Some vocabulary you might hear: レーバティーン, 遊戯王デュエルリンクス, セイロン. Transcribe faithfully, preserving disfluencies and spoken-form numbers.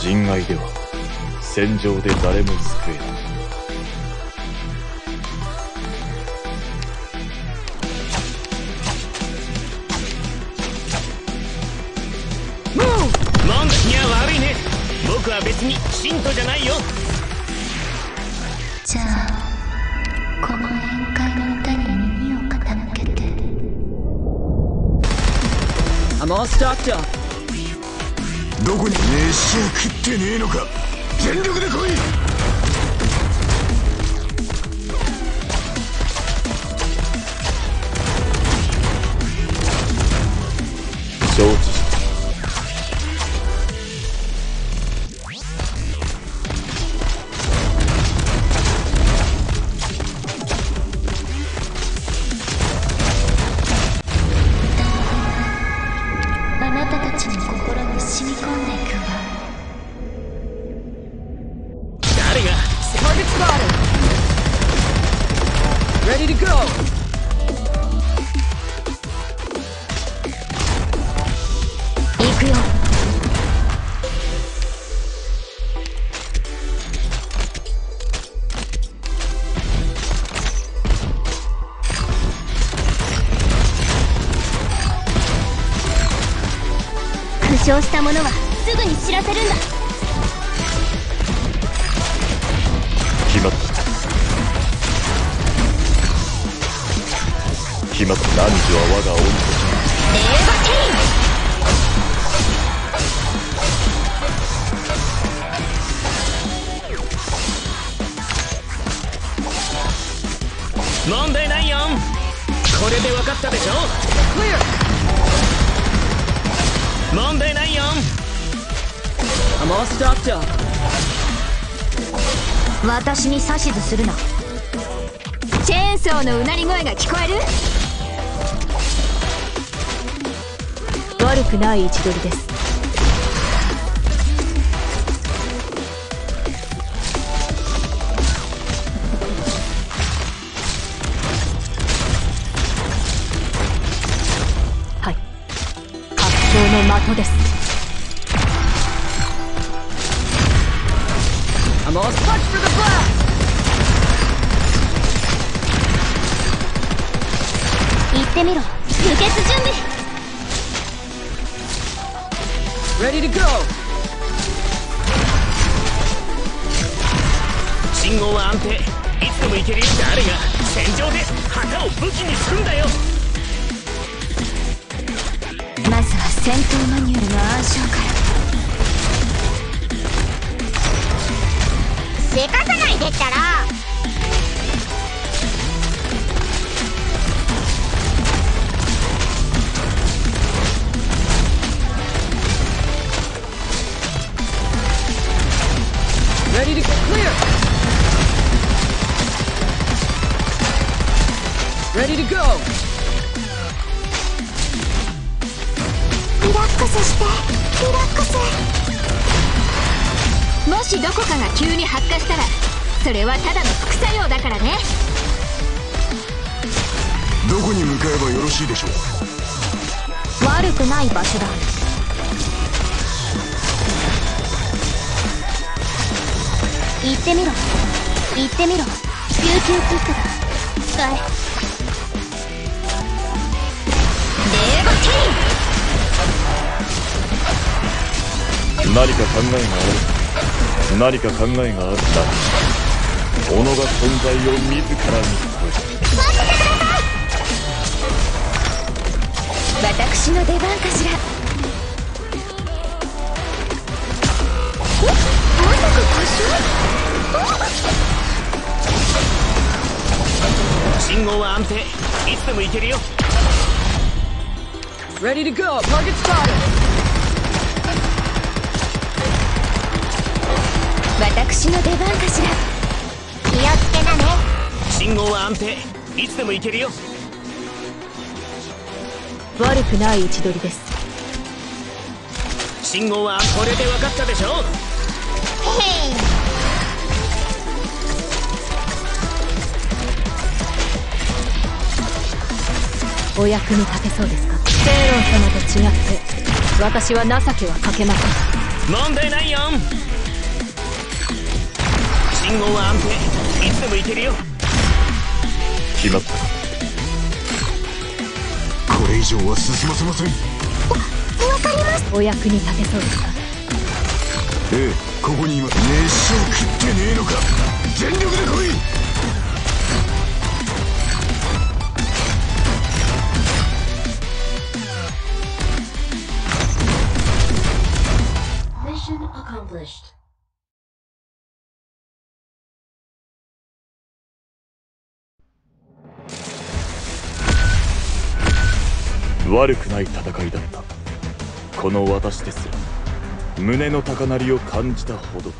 人外では戦場で誰も救えない。僕は別に信徒じゃないよ。じゃあこの宴会の歌に耳を傾けて。I'm all stopped up。どこに飯を食ってねえのか。全力で来い。負傷した者はすぐに知らせるんだ。決まった決まった。汝は我が恩人。レーバテイン。問題ないよ。これで分かったでしょ。問題ないよ。I'm all stopped up。私に指図するな。チェーンソーのうなり声が聞こえる。悪くない位置取りです。そうです。行ってみろ。輸血準備。Ready to go。信号は安定。いつでも行ける。誰が戦場で旗を武器にするんだよ。まずは戦闘マニュアルの暗唱から。せかさないでったら。Ready to clear. Ready to go。リラックスしてリラックス。もしどこかが急に発火したらそれはただの副作用だからね。どこに向かえばよろしいでしょう。悪くない場所だ。行ってみろ行ってみろ。救急キットだ。使え。レーバティーン。何か考えがある。何か考えがあった。己が存在を自ら見つける。私の出番かしら。え、まさか故障？信号は安定。いつでも行けるよ。Ready to go. Target spotted。私の出番かしら。気をつけなね。信号は安定。いつでも行けるよ。悪くない位置取りです。信号はこれで分かったでしょ。へへ。お役に立てそうですか？セイロン様と違って私は情けはかけません。問題ないよ。信号は安定、いつでもいけるよ。決まった。これ以上は進ませません。わ、わかります。お役に立てそうですか？ええ、ここにいます。飯を食ってねえのか。全力で来い。悪くない戦いだった。この私ですら胸の高鳴りを感じたほど。